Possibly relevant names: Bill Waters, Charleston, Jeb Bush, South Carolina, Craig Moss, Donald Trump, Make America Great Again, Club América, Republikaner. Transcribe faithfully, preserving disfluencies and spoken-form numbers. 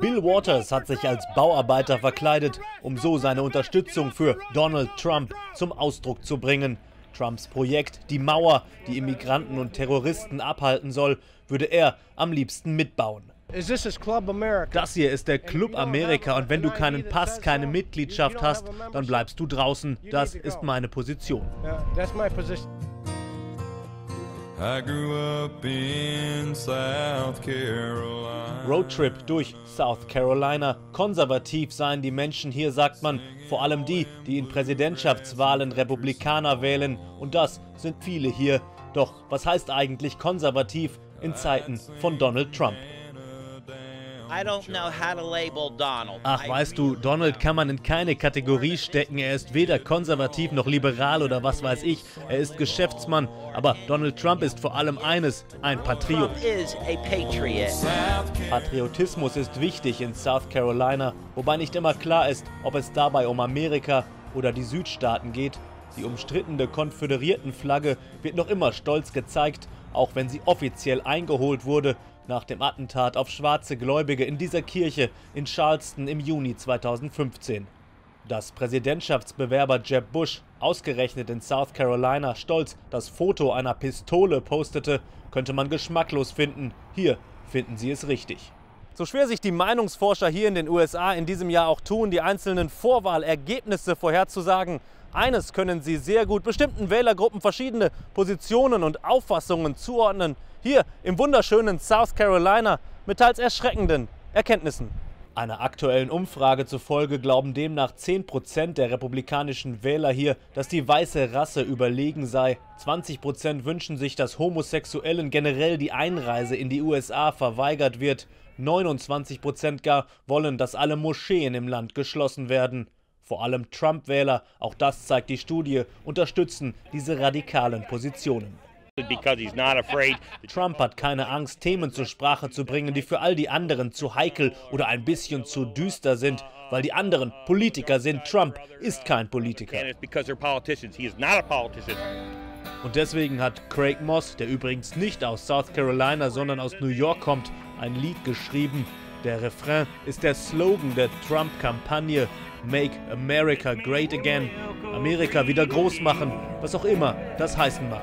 Bill Waters hat sich als Bauarbeiter verkleidet, um so seine Unterstützung für Donald Trump zum Ausdruck zu bringen. Trumps Projekt, die Mauer, die Immigranten und Terroristen abhalten soll, würde er am liebsten mitbauen. Das hier ist der Club Amerika und wenn du keinen Pass, keine Mitgliedschaft hast, dann bleibst du draußen. Das ist meine Position. Roadtrip durch South Carolina. Konservativ seien die Menschen hier, sagt man. Vor allem die, die in Präsidentschaftswahlen Republikaner wählen. Und das sind viele hier. Doch was heißt eigentlich konservativ in Zeiten von Donald Trump? Ach, weißt du, Donald kann man in keine Kategorie stecken. Er ist weder konservativ noch liberal oder was weiß ich. Er ist Geschäftsmann. Aber Donald Trump ist vor allem eines, ein Patriot. Patriotismus ist wichtig in South Carolina, wobei nicht immer klar ist, ob es dabei um Amerika oder die Südstaaten geht. Die umstrittene Konföderiertenflagge wird noch immer stolz gezeigt, auch wenn sie offiziell eingeholt wurde. Nach dem Attentat auf schwarze Gläubige in dieser Kirche in Charleston im Juni zweitausendfünfzehn. Dass Präsidentschaftsbewerber Jeb Bush ausgerechnet in South Carolina stolz das Foto einer Pistole postete, könnte man geschmacklos finden. Hier finden sie es richtig. So schwer sich die Meinungsforscher hier in den U S A in diesem Jahr auch tun, die einzelnen Vorwahlergebnisse vorherzusagen, eines können sie sehr gut: bestimmten Wählergruppen verschiedene Positionen und Auffassungen zuordnen. Hier im wunderschönen South Carolina mit teils erschreckenden Erkenntnissen. Einer aktuellen Umfrage zufolge glauben demnach zehn Prozent der republikanischen Wähler hier, dass die weiße Rasse überlegen sei. zwanzig Prozent wünschen sich, dass Homosexuellen generell die Einreise in die U S A verweigert wird. neunundzwanzig Prozent gar wollen, dass alle Moscheen im Land geschlossen werden. Vor allem Trump-Wähler, auch das zeigt die Studie, unterstützen diese radikalen Positionen. Trump hat keine Angst, Themen zur Sprache zu bringen, die für all die anderen zu heikel oder ein bisschen zu düster sind, weil die anderen Politiker sind. Trump ist kein Politiker. Und deswegen hat Craig Moss, der übrigens nicht aus South Carolina, sondern aus New York kommt, ein Lied geschrieben. Der Refrain ist der Slogan der Trump-Kampagne: Make America Great Again. Amerika wieder groß machen, was auch immer das heißen mag.